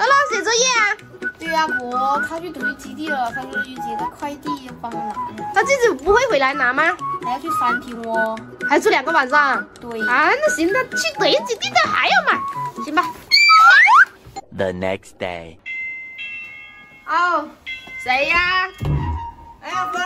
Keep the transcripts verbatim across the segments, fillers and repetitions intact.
姥姥写作业啊？对呀、啊，伯，他去土鱼基地了，他说去接他快递，帮忙拿。他这次不会回来拿吗？还要去三天哦，还住两个晚上。对啊，那行，他去土鱼基地他还要买，行吧。The next day。哦，谁呀、啊？哎呀，哥，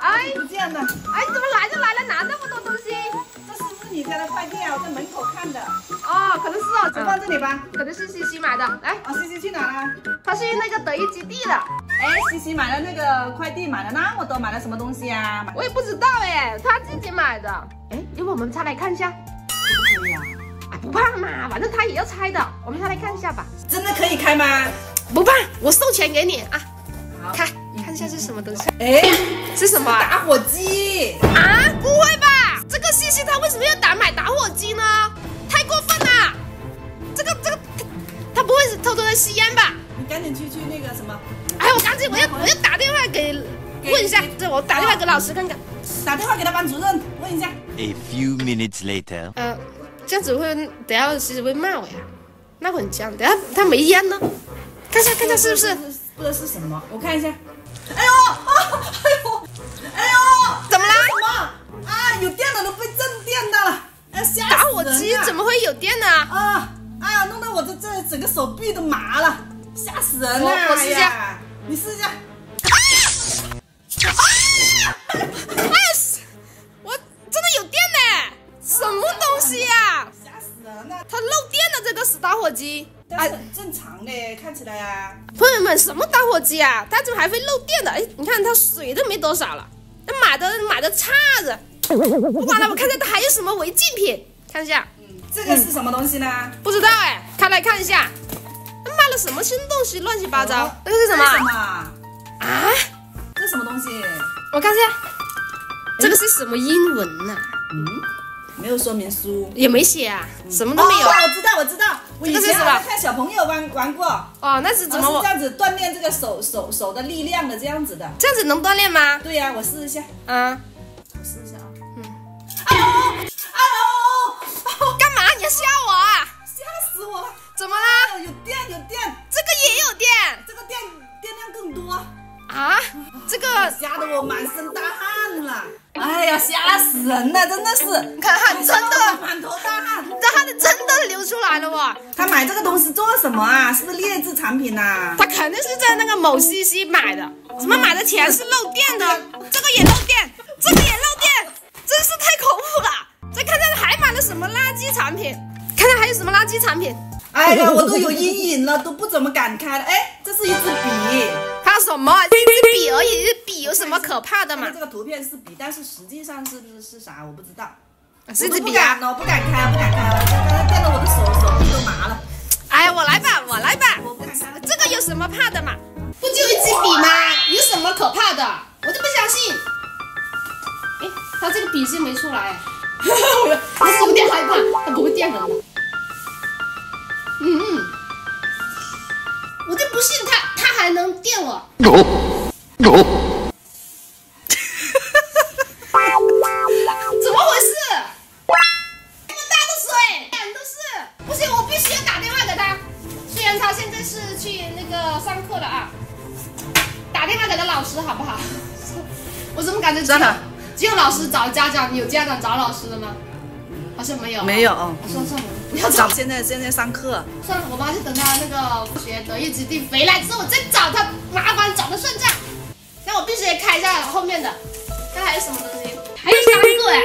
哎，不见了。哎，怎么来就来了，拿这么多东西？这是不是你家的快递啊？我在门口看的。哦，可能是哦，就放这里吧。可能是西西买的。来，啊、哦，西西去哪了？他去那个德意基地了。哎，西西买了那个快递，买了那么多，买了什么东西啊？我也不知道哎，他自己买的。哎，要不我们拆来看一下？可以啊。啊，不怕嘛，反正他也要拆的，我们拆来看一下吧。真的可以开吗？不怕，我授权给你啊。好，开。看一下是什么东西？哎，是什么？打火机啊？不会吧？这个西西他为什么要打买打火机呢？太过分了！这个这个他，他不会是偷偷的吸烟吧？你赶紧去去那个什么？哎，我赶紧我要我要打电话给问一下，对，我打电话给老师看看，打电话给他班主任问一下。A few minutes later， 呃，这样子会等下西西会骂我呀，那我很僵。等下他没烟呢，看一下看一下是不是？不知道是什么，我看一下。哎呦，啊，哎呦，哎呦，怎么啦？什么啊？有电了，都被震电到了！哎，吓死人了！打火机怎么会有电呢？啊，哎呀，弄得我的这整个手臂都麻了，吓死人了！我试一下，你试一下。啊！哎呀，我真的有电呢！什么东西呀？吓死人了！它漏电了，这个是打火机。啊，正常的，看起来啊。朋友们，什么打火机啊？它怎么还会漏电的？哎，你看它水都没多少了，那买的买的差着。不管了，我看看它还有什么违禁品，看一下。嗯，这个是什么东西呢？嗯、不知道哎，开来看一下。那卖了什么新东西？乱七八糟。哦、这个是什么？什么啊？这什么东西？我看一下，这个是什么英文呢、啊？嗯。没有说明书，也没写啊，什么都没有。哦，我知道，我知道，我以前看小朋友玩玩过。哦，那是怎么？这样子锻炼这个手手手的力量的，这样子的。这样子能锻炼吗？对呀，我试一下。啊，我试一下啊。嗯。哎呦，哎呦，干嘛？你要吓我啊？吓死我了！怎么啦？有电，有电，这个也有电，这个电电量更多。啊，这个吓得我满身大汗了。哎呀，吓死人了，真的是！你看汗真的满头大汗，这汗真的流出来了哇！他买这个东西做什么啊？是不是劣质产品呐？他肯定是在那个某西西买的，怎么买的钱是漏电的？这个也漏电，这个也漏电，真是太恐怖了！再看看还买了什么垃圾产品，看看还有什么垃圾产品。哎呀，我都有阴影了，都不怎么敢开了。哎，这是一支笔。什么？一支笔而已，笔有什么可怕的嘛？这个图片是笔，但是实际上是不是是啥？我不知道。是支笔啊！我不敢开，不敢开了，刚才电得我的手手臂都麻了。哎，我来吧，我来吧。我不敢开了。这个有什么怕的嘛？不就一支笔吗？有什么可怕的？我就不相信。哎，他这个笔芯没出来。我是有点害怕，他不会电人的。嗯。我就不信他，他还能电我！怎么回事？这么大的水，满都是！不行，我必须要打电话给他。虽然他现在是去那个上课了啊，打电话给他老师好不好？我怎么感觉只有只有老师找家长，有家长找老师的吗？好像没有，没有。我说算了，不要找。现在现在上课。算了，我妈就等他那个学德育基地回来之后，我再找他，麻烦找他算账。那我必须得开一下后面的，看还有什么东西，还有三个哎。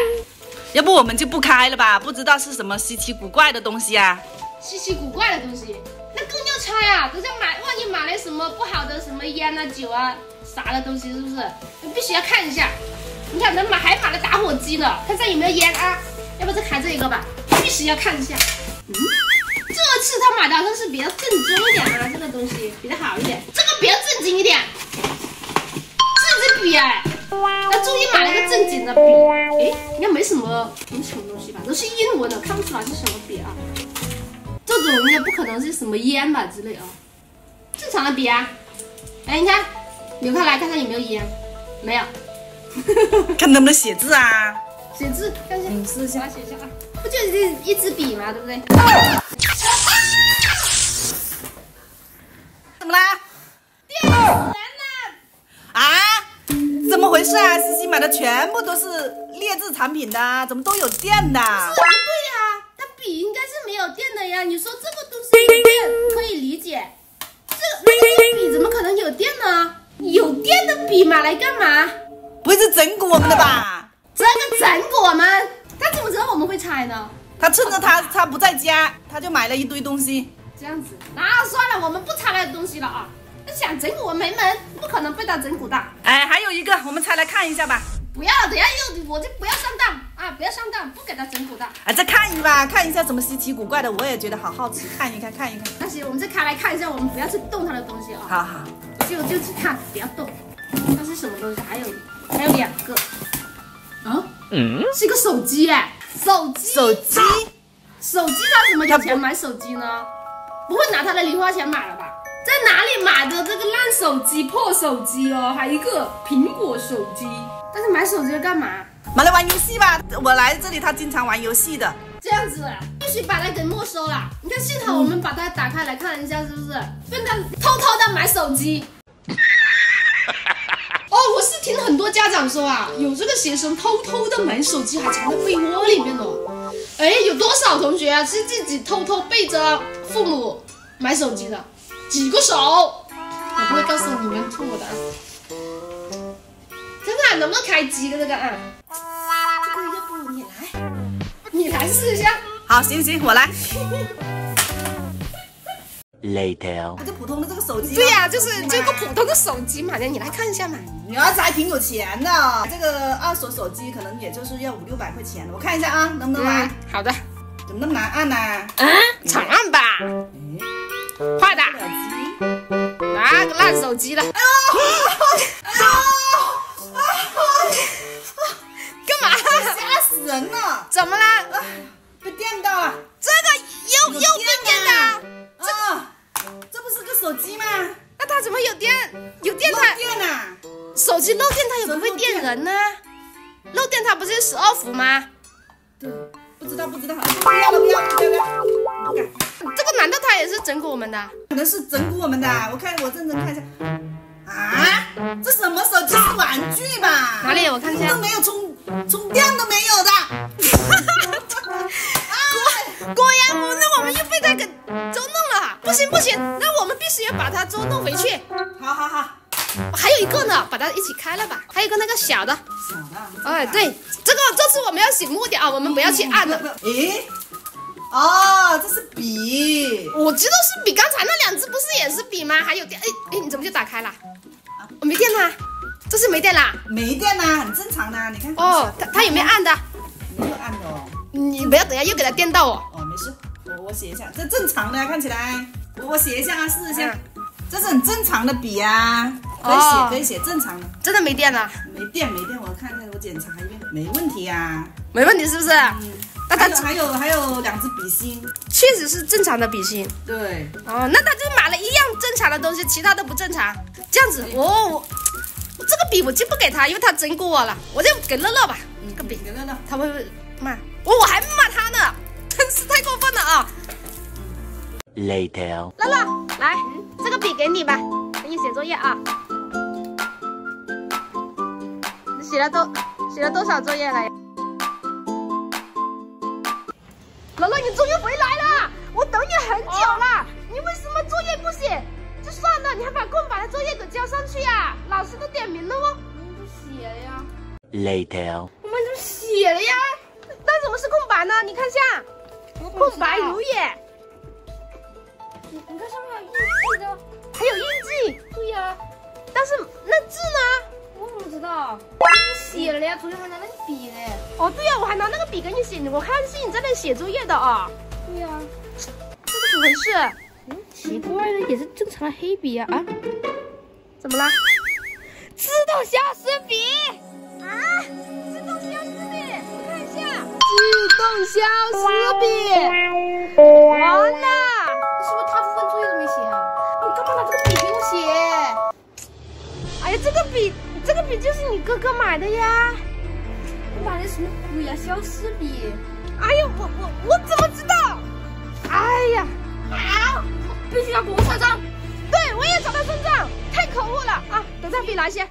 要不我们就不开了吧？不知道是什么稀奇古怪的东西啊。稀奇古怪的东西，那更要拆啊！等下买，万一买了什么不好的，什么烟啊、酒啊啥的东西，是不是？你必须要看一下。你看，能买还买了打火机呢，看上有没有烟啊？要不再开这一个吧，必须要看一下。嗯，这次他买的好像是比较正宗一点啊，这个东西比较好一点，这个比较正经一点。这支笔哎，他终于买了个正经的笔。哎，应该没什么没什么东西吧，都是英文的，看不出来是什么笔啊。这种应该不可能是什么烟吧之类啊、哦，正常的笔啊。哎，你看，扭开来看看有没有烟，没有。看能不能写字啊？写字，看一下，你试一下，写一下啊！不就是一支笔嘛，对不对？啊啊、事啊，西西买的全部都是劣质产品的，怎么都有电的？是啊，对啊，但笔应该是没有电的呀。你说这个东西有电可以理解，这这个笔怎么可能有电呢？有电的笔买来干嘛？不会是整蛊我们的吧？这个整蛊我们？他怎么知道我们会拆呢？他趁着他他不在家，他就买了一堆东西。这样子，那算了，我们不拆他的东西了啊。 想整蛊我没门，不可能被他整蛊到。哎，还有一个，我们拆来看一下吧。不要，等下又我就不要上当啊！不要上当，不给他整蛊到。哎，再看一吧，看一下什么稀奇古怪的，我也觉得好好奇，看一看，看一看。那行，我们再开来看一下，我们不要去动他的东西啊、哦。好好，就就去看，不要动。那是什么东西？还有还有两个啊？嗯，是一个手机哎，手机手机手机，他怎么有钱买手机呢？不会拿他的零花钱买了吧？ 在哪里买的这个烂手机、破手机哦？还一个苹果手机，但是买手机干嘛？买来玩游戏吧。我来这里，他经常玩游戏的。这样子必须把它给没收了。你看系统，我们把它打开来看一下，是不是？跟他偷偷的买手机。哦，我是听很多家长说啊，有这个学生偷偷的买手机，还藏在被窝里面哦。哎，有多少同学啊是自己偷偷背着父母买手机的？ 几个手，我不会告诉你们错误的啊！看看能不能开机的这个啊？这个要不你来，你来试一下。好，行行，我来。Later。就普通的这个手机。对呀、啊，就是这个普通的手机嘛，你来看一下嘛。你儿子还挺有钱的、哦，这个二手手机可能也就是要五六百块钱。我看一下啊，能不能来？嗯、好的。怎么那么难按呢、啊？啊，长按吧。嗯 坏的，拿个烂手机了！哎呦，干嘛？吓死人了！怎么了？被电到了！这个又又被电了！这这不是个手机吗？那它怎么有电？有电它漏电了！手机漏电它也不会电人呢。漏电它不是十二伏吗？对，不知道不知道，不要了不要了不要了，不敢。 这个难道他也是整蛊我们的？可能是整蛊我们的。我看我认真看一下，啊，这什么手机是玩具吧？哪里？我看一下，都没有充充电都没有的。果果然不，那我们又被他给捉弄了。不行不行，那我们必须要把他捉弄回去。好好好，还有一个呢，把它一起开了吧。还有一个那个小的，小的。哎，对，这个这次我们要醒目点啊，我们不要去按了。咦？ 哦，这是笔，我知道是笔。刚才那两只不是也是笔吗？还有电，哎哎，你怎么就打开了？啊、我没电啦，这是没电啦，没电啦，很正常的。你看，哦，它它有没有按的？没有按的哦。你不要等下又给它电到我。哦，没事，我我写一下，这正常的、啊、看起来，我我写一下啊，试一下，嗯、这是很正常的笔啊，可以写、哦、可以写正常的。真的没电了？没电没电，我看看我检查一遍，没问题啊，没问题是不是？嗯 那它还有还有两只笔芯，确实是正常的笔芯。对，哦，那他就买了一样正常的东西，其他都不正常。这样子，哦，我这个笔我就不给他，因为他整蛊我了，我就给乐乐吧。嗯、这个笔给乐乐，他会骂我，我还骂他呢，真是太过分了啊 ！Later， 乐乐，来，这个笔给你吧，给你写作业啊。你写了多写了多少作业了呀？ 乐乐，你终于回来了！我等你很久了。哦、你为什么作业不写就算了，你还把空白的作业给交上去呀、啊？老师都点名了哦。我们就写了呀。Later。我们就写了呀，但怎么是空白呢？你看一下，空白如也。你你看上面还有印记的，还有印记。对呀、啊，但是那字呢？我怎么知道？你写了呀，昨天还拿那个笔嘞。哦，对呀、啊，我还拿那个笔给你写，我看是你在那写作业的啊、哦。对呀、啊，这是怎么回事？嗯，奇怪了，也是正常的黑笔呀 啊, 啊。怎么了？自动消失笔啊！自动消失笔，我看一下。自动消失笔，完了！是不是他部分作业都没写啊？你干嘛拿这个笔给我写？哎呀，这个笔。 这个笔就是你哥哥买的呀！你买的什么鬼呀？消失笔！哎呀，我我我怎么知道？哎呀，好，必须要给我上账！对，我也找他算账，太可恶了啊！等这笔来先。